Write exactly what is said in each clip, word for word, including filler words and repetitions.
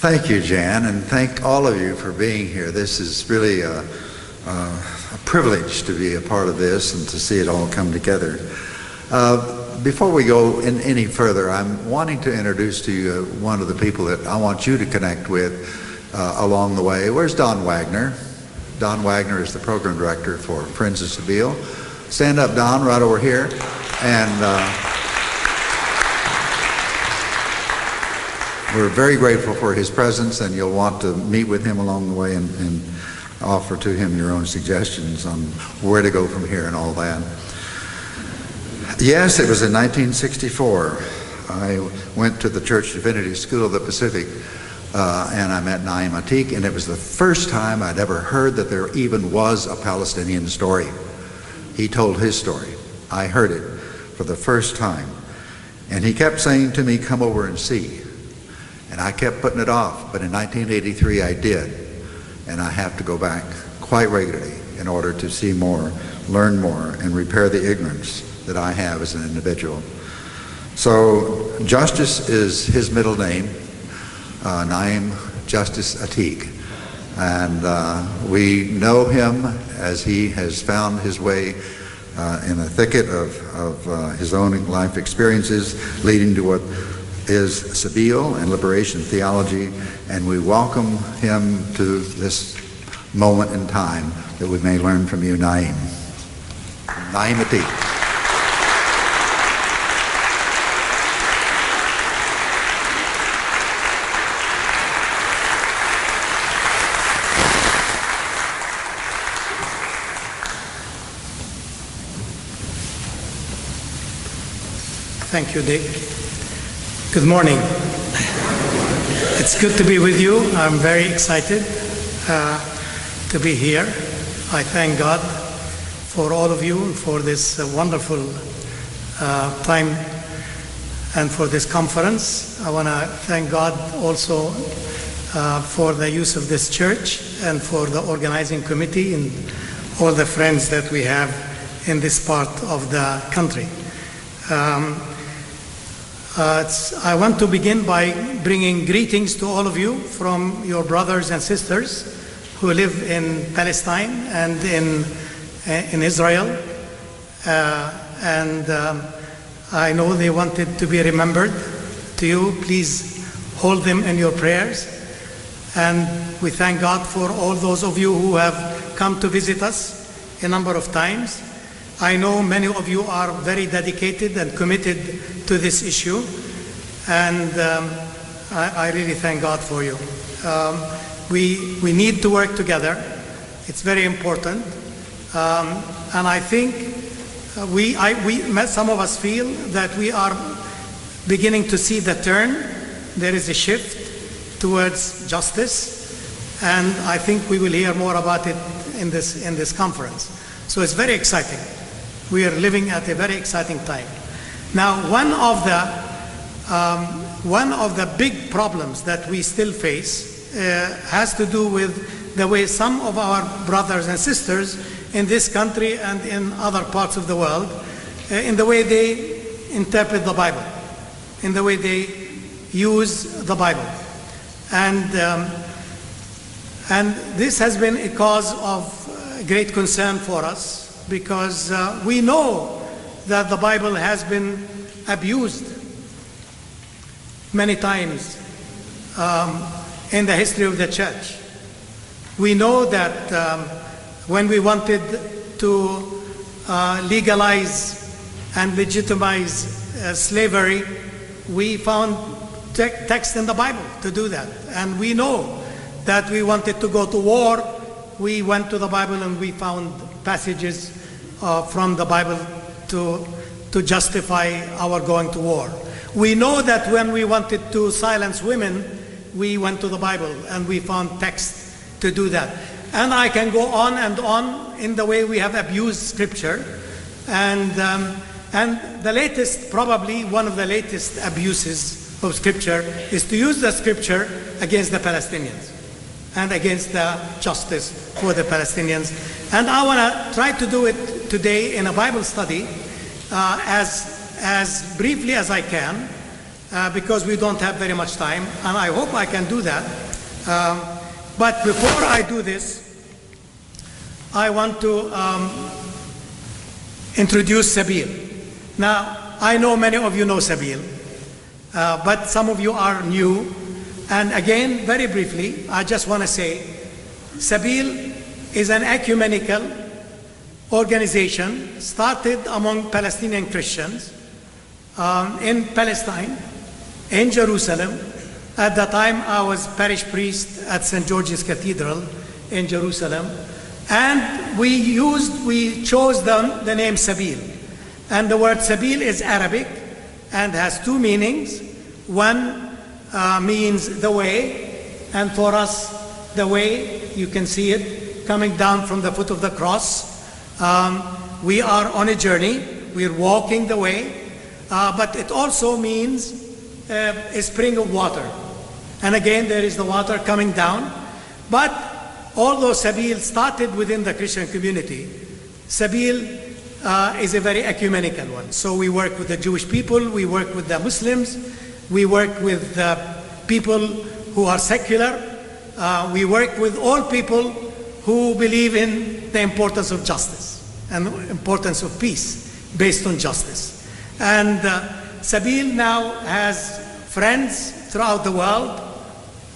Thank you, Jan, and thank all of you for being here. This is really a, a privilege to be a part of this and to see it all come together. Uh, before we go in any further, I'm wanting to introduce to you one of the people that I want you to connect with uh, along the way. Where's Don Wagner? Don Wagner is the program director for Friends of Sabeel. Stand up, Don, right over here. And uh, we're very grateful for his presence, and you'll want to meet with him along the way and, and offer to him your own suggestions on where to go from here and all that. Yes, it was in nineteen sixty-four. I went to the Church Divinity School of the Pacific, uh, and I met Naim Ateek, and it was the first time I'd ever heard that there even was a Palestinian story. He told his story. I heard it for the first time. And he kept saying to me, come over and see. And I kept putting it off, but in nineteen eighty-three I did, and I have to go back quite regularly in order to see more, learn more, and repair the ignorance that I have as an individual. So Justice is his middle name, uh, Naim Justice Ateek, and uh, we know him as he has found his way uh, in a thicket of, of uh, his own life experiences, leading to what is Sabeel and liberation theology, and we welcome him to this moment in time that we may learn from you, Naim. Naim Ateek. Thank you, Dick. Good morning. It's good to be with you. I'm very excited uh, to be here. I thank God for all of you, for this uh, wonderful uh, time and for this conference. I want to thank God also uh, for the use of this church and for the organizing committee and all the friends that we have in this part of the country. Um, Uh, I want to begin by bringing greetings to all of you from your brothers and sisters who live in Palestine and in, in Israel. Uh, and um, I know they wanted to be remembered to you. Please hold them in your prayers. And we thank God for all those of you who have come to visit us a number of times. I know many of you are very dedicated and committed to this issue, and um, I, I really thank God for you. Um, we, we need to work together. It's very important. Um, and I think we, I, we, some of us feel that we are beginning to see the turn. There is a shift towards justice, and I think we will hear more about it in this, in this conference. So it's very exciting. We are living at a very exciting time. Now, one of the, um, one of the big problems that we still face uh, has to do with the way some of our brothers and sisters in this country and in other parts of the world, uh, in the way they interpret the Bible, in the way they use the Bible. And, um, and this has been a cause of great concern for us, because uh, we know that the Bible has been abused many times um, in the history of the church. We know that um, when we wanted to uh, legalize and legitimize uh, slavery, we found te text in the Bible to do that. And we know that we wanted to go to war, we went to the Bible and we found passages uh, from the Bible To, to justify our going to war. We know that when we wanted to silence women, we went to the Bible and we found text to do that. And I can go on and on in the way we have abused scripture. And, um, and the latest, probably one of the latest abuses of scripture is to use the scripture against the Palestinians and against the justice for the Palestinians. And I want to try to do it today in a Bible study uh, as, as briefly as I can, uh, because we don't have very much time, and I hope I can do that. Um, but before I do this, I want to um, introduce Sabeel. Now, I know many of you know Sabeel, uh, but some of you are new. And again, very briefly, I just want to say, Sabeel is an ecumenical organization started among Palestinian Christians um, in Palestine, in Jerusalem. At the time, I was parish priest at Saint George's Cathedral in Jerusalem. And we used, we chose them, the name Sabeel. And the word Sabeel is Arabic and has two meanings. One uh, means the way, and for us, the way, you can see it, coming down from the foot of the cross. Um, we are on a journey, we're walking the way, uh, but it also means uh, a spring of water. And again, there is the water coming down. But although Sabeel started within the Christian community, Sabeel uh, is a very ecumenical one. So we work with the Jewish people, we work with the Muslims, we work with uh, people who are secular, uh, we work with all people who believe in the importance of justice and the importance of peace based on justice. And uh, Sabeel now has friends throughout the world.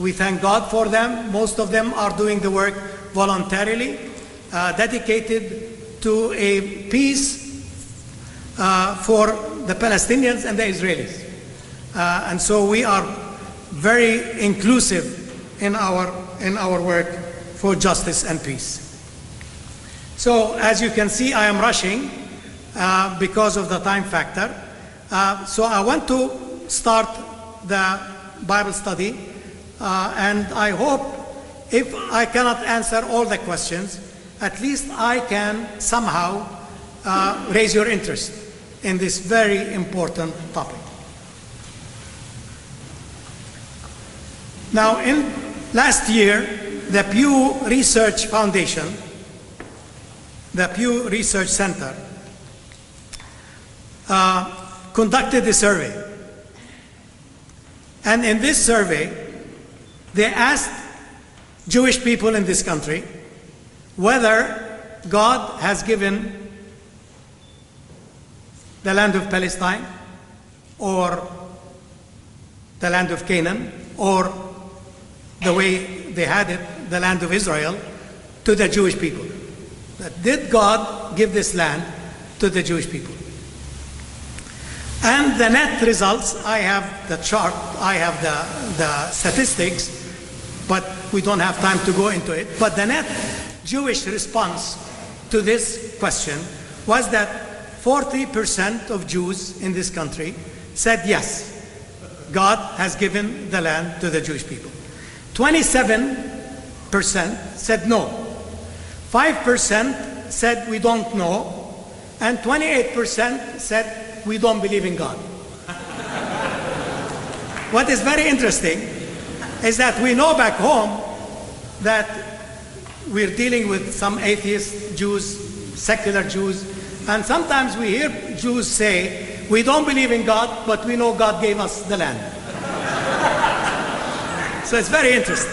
We thank God for them. Most of them are doing the work voluntarily, uh, dedicated to a peace uh, for the Palestinians and the Israelis. Uh, and so we are very inclusive in our, in our work for justice and peace. So as you can see, I am rushing uh, because of the time factor. Uh, so I want to start the Bible study. Uh, and I hope, if I cannot answer all the questions, at least I can somehow uh, raise your interest in this very important topic. Now, in last year, the Pew Research Foundation, the Pew Research Center, uh, conducted a survey. And in this survey, they asked Jewish people in this country whether God has given the land of Palestine or the land of Canaan or the way they had it, the land of Israel, to the Jewish people. Did God give this land to the Jewish people? And the net results, I have the chart, I have the, the statistics, but we don't have time to go into it. But the net Jewish response to this question was that forty percent of Jews in this country said yes, God has given the land to the Jewish people. twenty-seven percent said no. five percent said we don't know. And twenty-eight percent said we don't believe in God. What is very interesting is that we know back home that we're dealing with some atheist Jews, secular Jews, and sometimes we hear Jews say, we don't believe in God, but we know God gave us the land. So it's very interesting.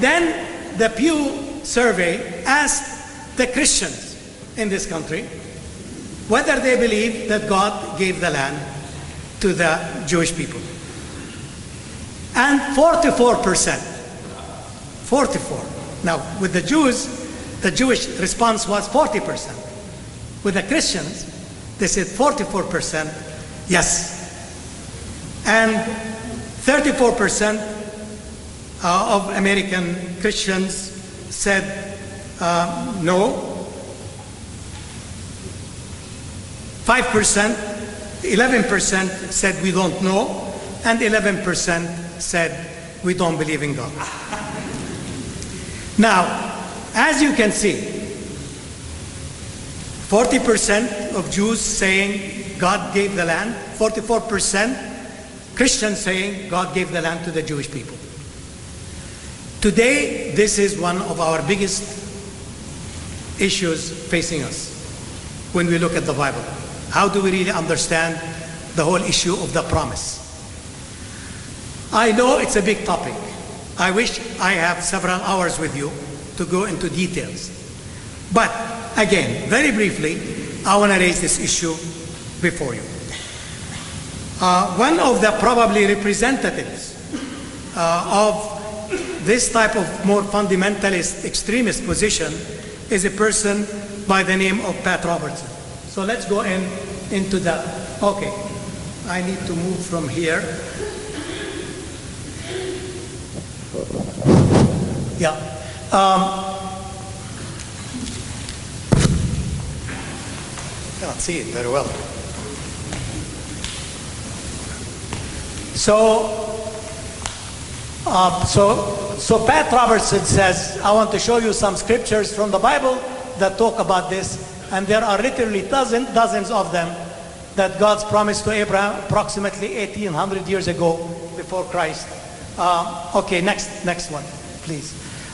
Then the Pew survey asked the Christians in this country whether they believe that God gave the land to the Jewish people. And forty-four percent, forty-four. Now, with the Jews, the Jewish response was forty percent. With the Christians, they said forty-four percent, yes. And thirty-four percent uh, of American Christians said uh, no. five percent, eleven percent said we don't know. And eleven percent said, we don't believe in God. Now, as you can see, forty percent of Jews saying God gave the land, forty-four percent Christians saying God gave the land to the Jewish people. Today, this is one of our biggest issues facing us when we look at the Bible. How do we really understand the whole issue of the promise. I know it's a big topic. I wish I have several hours with you to go into details. But again, very briefly, I want to raise this issue before you. Uh, one of the probably representatives uh, of this type of more fundamentalist extremist position is a person by the name of Pat Robertson. So let's go in into that. Okay, I need to move from here. Yeah. Um, I cannot see it very well. So, uh, so, so Pat Robertson says, I want to show you some scriptures from the Bible that talk about this. And there are literally dozens, dozens of them that God's promised to Abraham approximately eighteen hundred years ago before Christ. Uh, okay, next, next one, please.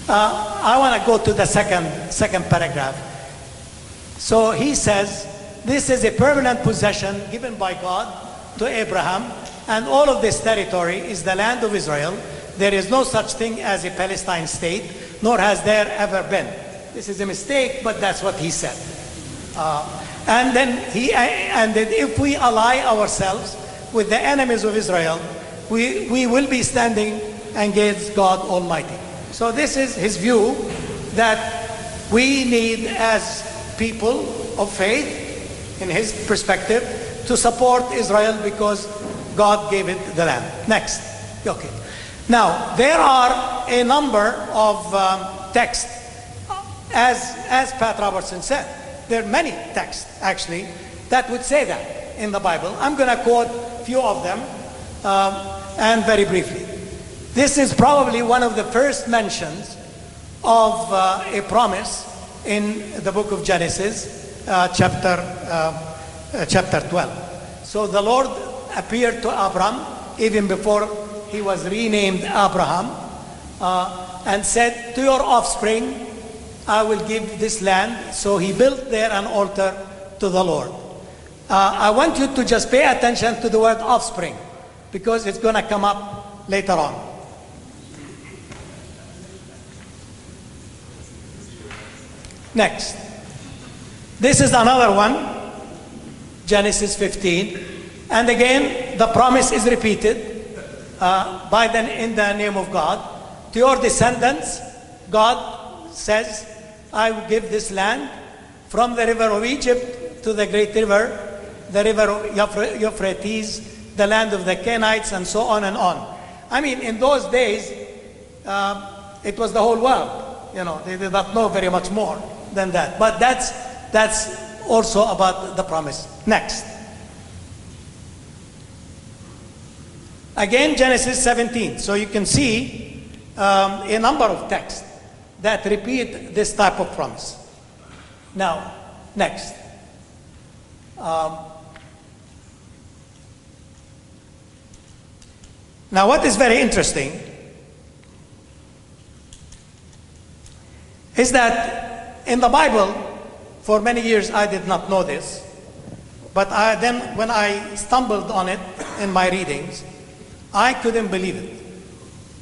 Uh, I want to go to the second, second paragraph. So he says, this is a permanent possession given by God to Abraham, and all of this territory is the land of Israel. There is no such thing as a Palestine state, nor has there ever been. This is a mistake, but that's what he said. Uh, and then he, and then if we ally ourselves with the enemies of Israel, we, we will be standing against God Almighty. So this is his view that we need, as people of faith, in his perspective, to support Israel because God gave it the land. Next. Okay. Now, there are a number of um, texts, as, as Pat Robertson said. There are many texts, actually, that would say that in the Bible. I'm going to quote a few of them, um, and very briefly. This is probably one of the first mentions of uh, a promise in the book of Genesis, uh, chapter, uh, uh, chapter twelve. So the Lord appeared to Abram, even before he was renamed Abraham, uh, and said, to your offspring, I will give this land. So he built there an altar to the Lord. Uh, I want you to just pay attention to the word offspring, because it's going to come up later on. Next. This is another one, Genesis fifteen. And again, the promise is repeated uh, by the, in the name of God. To your descendants, God says, I will give this land from the river of Egypt to the great river, the river of Euphrates, the land of the Canaanites, and so on and on. I mean, in those days, uh, it was the whole world. You know, they did not know very much more than that. But that's, that's also about the promise. Next. Again, Genesis seventeen. So you can see um, a number of texts that repeat this type of promise. Now, next. Um, now, what is very interesting is that in the Bible, for many years I did not know this, but I, then when I stumbled on it in my readings, I couldn't believe it.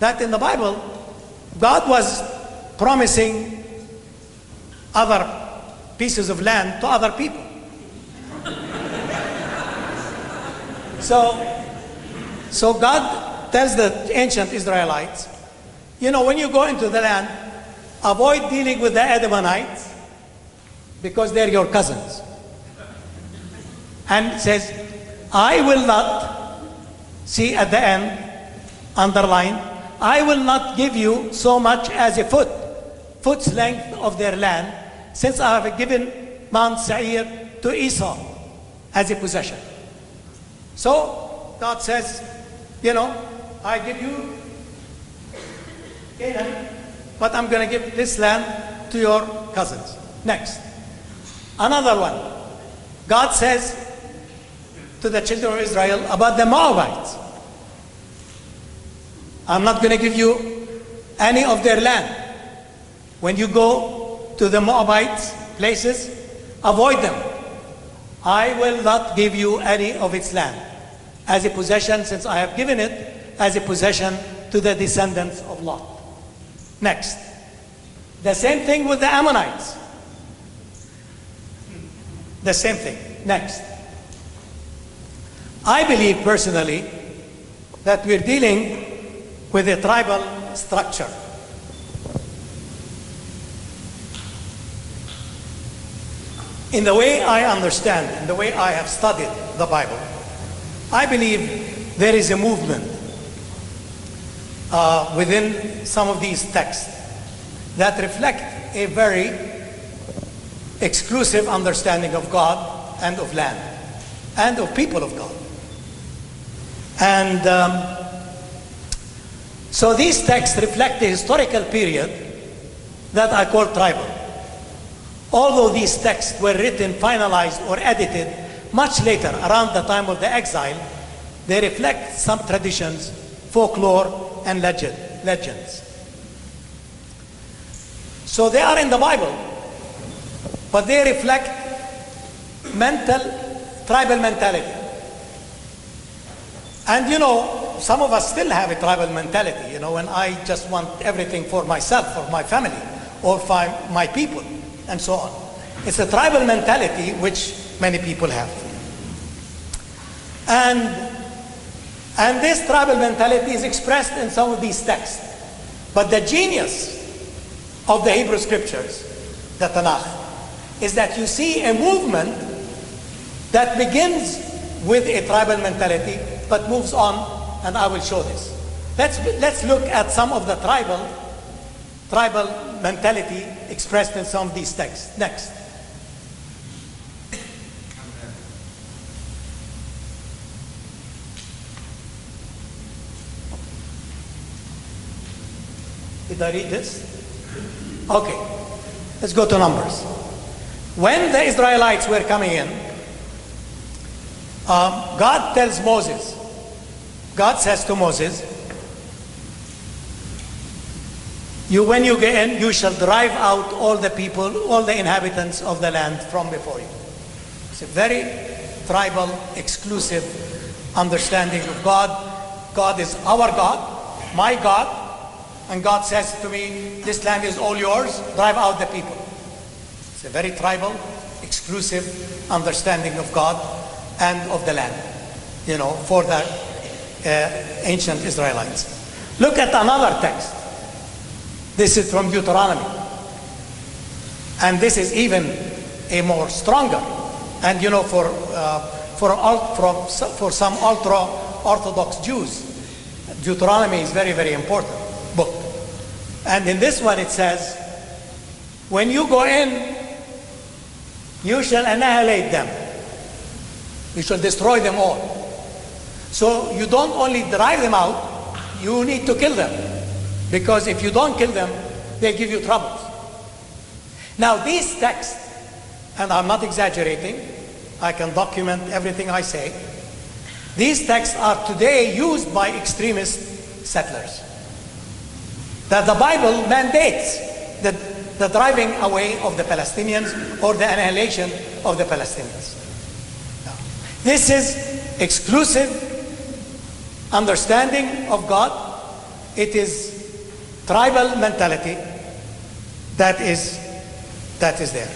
That in the Bible, God was promising other pieces of land to other people. so, so God tells the ancient Israelites, you know, when you go into the land, avoid dealing with the Edomites because they're your cousins. And it says, I will not, see at the end, underline, I will not give you so much as a foot. foot's length of their land, since I have given Mount Seir to Esau as a possession. So God says, you know, I give you Canaan, but I'm going to give this land to your cousins. Next. Another one. God says to the children of Israel about the Moabites, I'm not going to give you any of their land. When you go to the Moabites' places, avoid them. I will not give you any of its land. as a possession, since I have given it as a possession to the descendants of Lot. Next. The same thing with the Ammonites. The same thing. Next. I believe personally that we're dealing with a tribal structure. In the way I understand, in the way I have studied the Bible, I believe there is a movement uh, within some of these texts that reflect a very exclusive understanding of God and of land and of people of God. And um, so these texts reflect the historical period that I call tribal. Although these texts were written, finalized, or edited much later, around the time of the exile, they reflect some traditions, folklore, and legend, legends. So they are in the Bible, but they reflect mental, tribal mentality. And you know, some of us still have a tribal mentality, you know, and I just want everything for myself, for my family, or for my people, and so on. It's a tribal mentality which many people have. And, and this tribal mentality is expressed in some of these texts. But the genius of the Hebrew Scriptures, the Tanakh, is that you see a movement that begins with a tribal mentality but moves on, and I will show this. Let's, let's look at some of the tribal tribal mentality expressed in some of these texts. Next. Did I read this? Okay. Let's go to Numbers. When the Israelites were coming in, um, God tells Moses, God says to Moses, You, when you get in, you shall drive out all the people, all the inhabitants of the land from before you. It's a very tribal, exclusive understanding of God. God is our God, my God, and God says to me, this land is all yours, drive out the people. It's a very tribal, exclusive understanding of God and of the land, you know, for the uh, ancient Israelites. Look at another text. This is from Deuteronomy. And this is even a more stronger. And you know, for, uh, for, ultra, for some ultra-Orthodox Jews, Deuteronomy is very, very important book. And in this one it says, when you go in, you shall annihilate them. You shall destroy them all. So you don't only drive them out, you need to kill them. Because if you don't kill them, they give you troubles. Now these texts, and I'm not exaggerating, I can document everything I say, these texts are today used by extremist settlers. That the Bible mandates the, the driving away of the Palestinians or the annihilation of the Palestinians. Now, this is exclusive understanding of God. It is tribal mentality that is, that is there.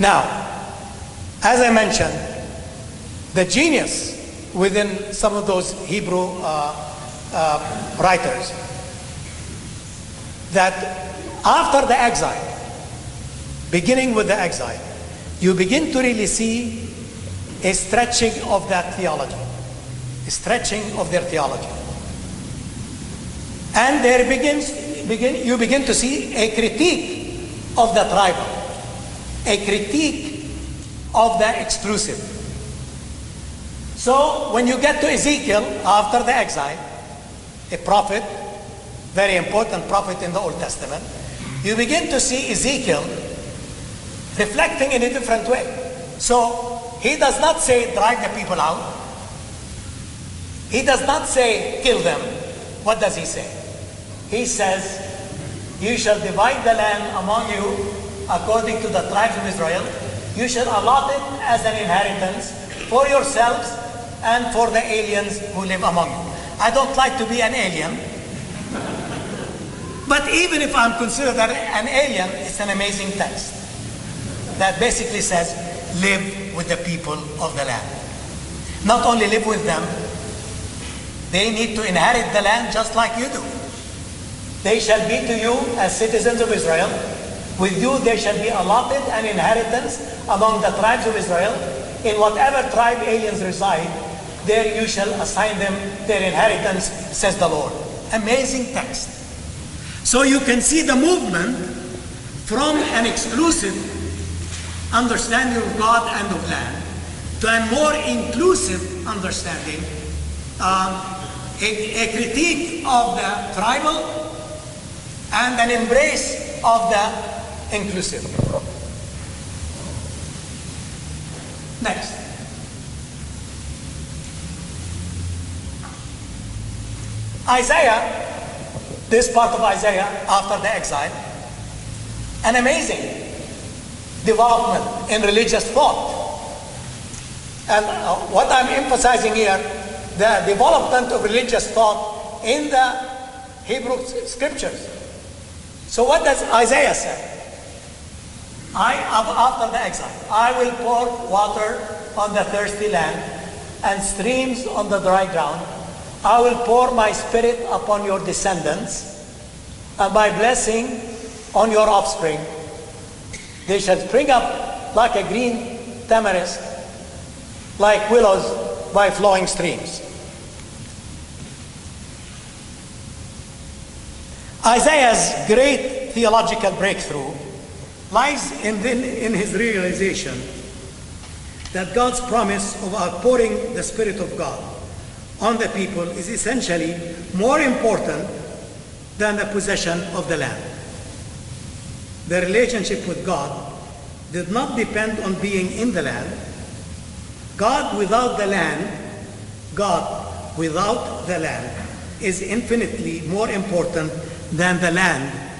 Now, as I mentioned, the genius within some of those Hebrew uh, uh, writers, that after the exile, beginning with the exile, you begin to really see a stretching of that theology. Stretching of their theology, and there begins begin you begin to see a critique of the tribal, a critique of the exclusive. So when you get to Ezekiel after the exile, a prophet, very important prophet in the Old Testament, you begin to see Ezekiel reflecting in a different way. So he does not say drive the people out. He does not say, kill them. What does he say? He says, you shall divide the land among you according to the tribes of Israel, You shall allot it as an inheritance for yourselves and for the aliens who live among you. I don't like to be an alien, but even if I'm considered an alien, it's an amazing text that basically says, live with the people of the land. Not only live with them, they need to inherit the land just like you do. They shall be to you as citizens of Israel. With you they shall be allotted an inheritance among the tribes of Israel. In whatever tribe aliens reside, there you shall assign them their inheritance, says the Lord. Amazing text. So you can see the movement from an exclusive understanding of God and of land to a more inclusive understanding, um, a, a critique of the tribal and an embrace of the inclusive. Next. Isaiah, this part of Isaiah after the exile, an amazing development in religious thought. And uh, what I'm emphasizing here, the development of religious thought in the Hebrew Scriptures. So what does Isaiah say? I, after the exile, I will pour water on the thirsty land and streams on the dry ground. I will pour my spirit upon your descendants and my blessing on your offspring. They shall spring up like a green tamarisk, like willows by flowing streams. Isaiah's great theological breakthrough lies in, the, in his realization that God's promise of outpouring the Spirit of God on the people is essentially more important than the possession of the land. The relationship with God did not depend on being in the land. God without the land, God without the land is infinitely more important than the land